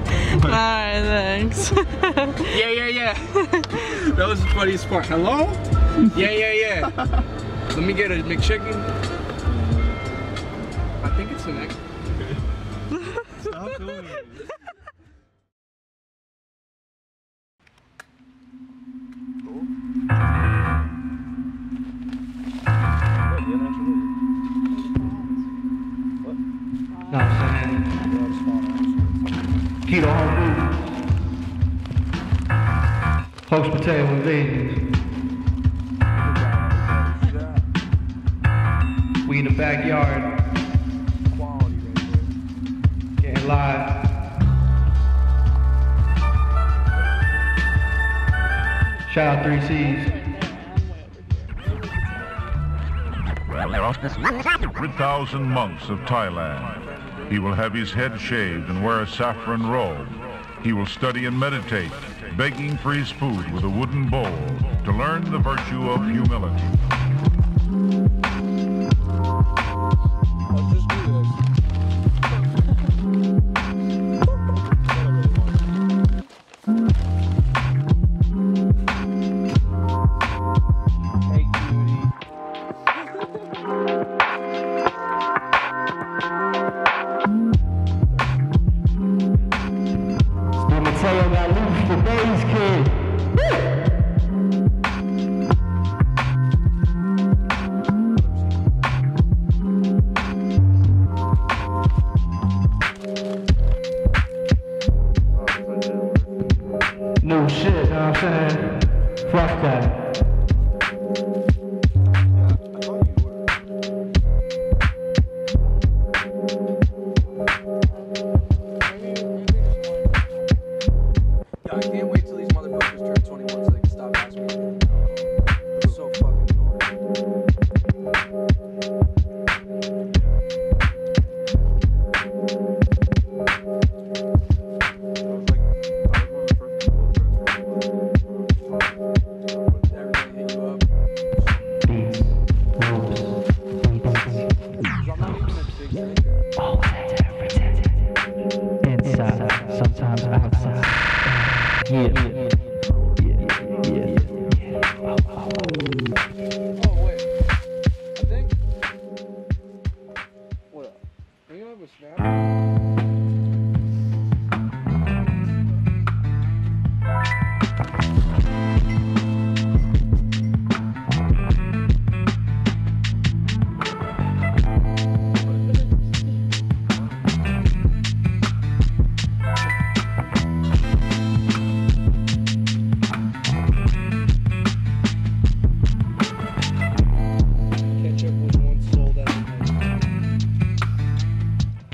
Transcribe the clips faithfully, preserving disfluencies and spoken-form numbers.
Alright, thanks. Yeah, yeah, yeah. That was the funniest part. Hello? Yeah, yeah, yeah. Let me get a McChicken. I think it's an egg. Stop doing it. Hokes, Matayo, and Vegas. We in the backyard. Quality right there. Getting live. Shout out three C's. three thousand monks of Thailand. He will have his head shaved and wear a saffron robe. He will study and meditate, begging for his food with a wooden bowl to learn the virtue of humility.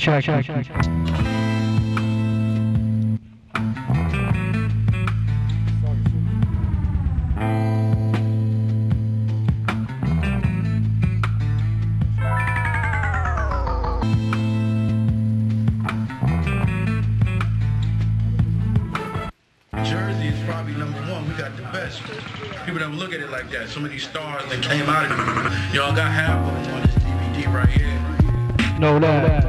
Check, check, check, check. Jersey is probably number one. We got the best. People don't look at it like that. So many stars that came out of it. Y'all got half of them on this D V D right here. No, no, no.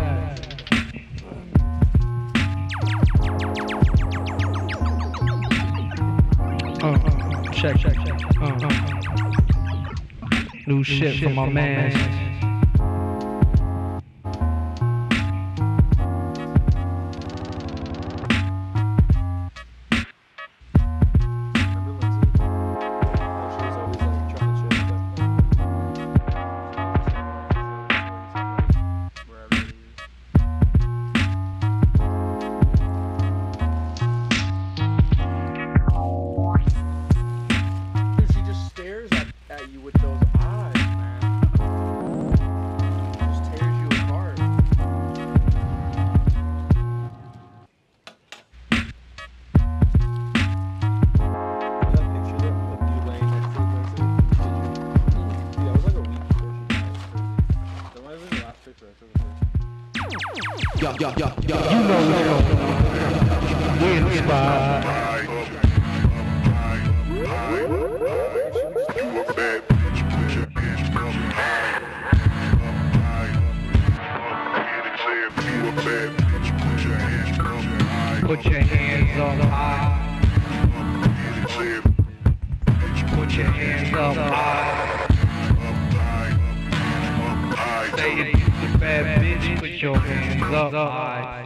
Check, check, check. Uh, uh. New, New shit, shit for my, my man. man. Yo, yo, yo, yo, yo, you know yo, yo, yo. We're in the spot. Put hands up high. Say if you a bad bitch, put your hands up high.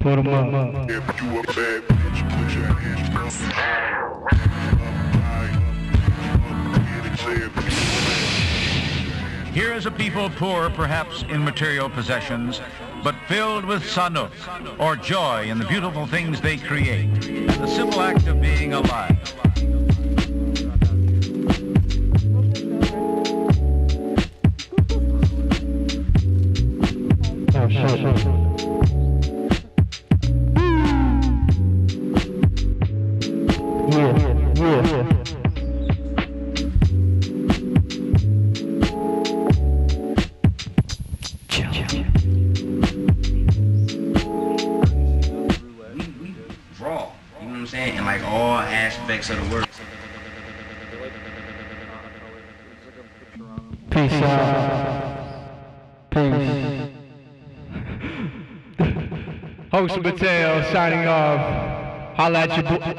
Put them up. If you a bad bitch, put your hands up high. Here is a people poor perhaps in material possessions, but filled with sanuk, or joy in the beautiful things they create, the simple act of being alive. Oh, sure, sure. Yeah, yeah, yeah. Aspects of the work. Peace out. Peace. Wilson Mateo signing off. Holla at your boy.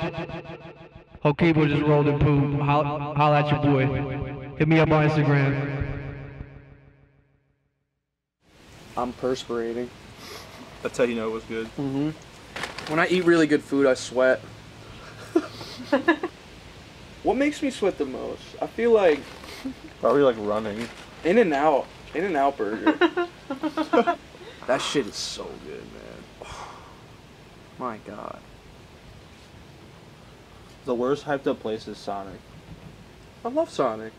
Hokibo just rolled in poop. Holla at your boy. Hit me up on Instagram. I'm perspirating. That's how you know it was good. Mm-hmm. When I eat really good food, I sweat. What makes me sweat the most? I feel like probably like running. In-N-Out, In-N-Out Burger. That shit is so good, man. My God. The worst hyped up place is Sonic. I love Sonic.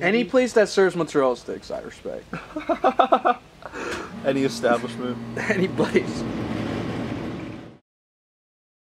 Any place that serves mozzarella sticks, I respect. Any establishment. Any place.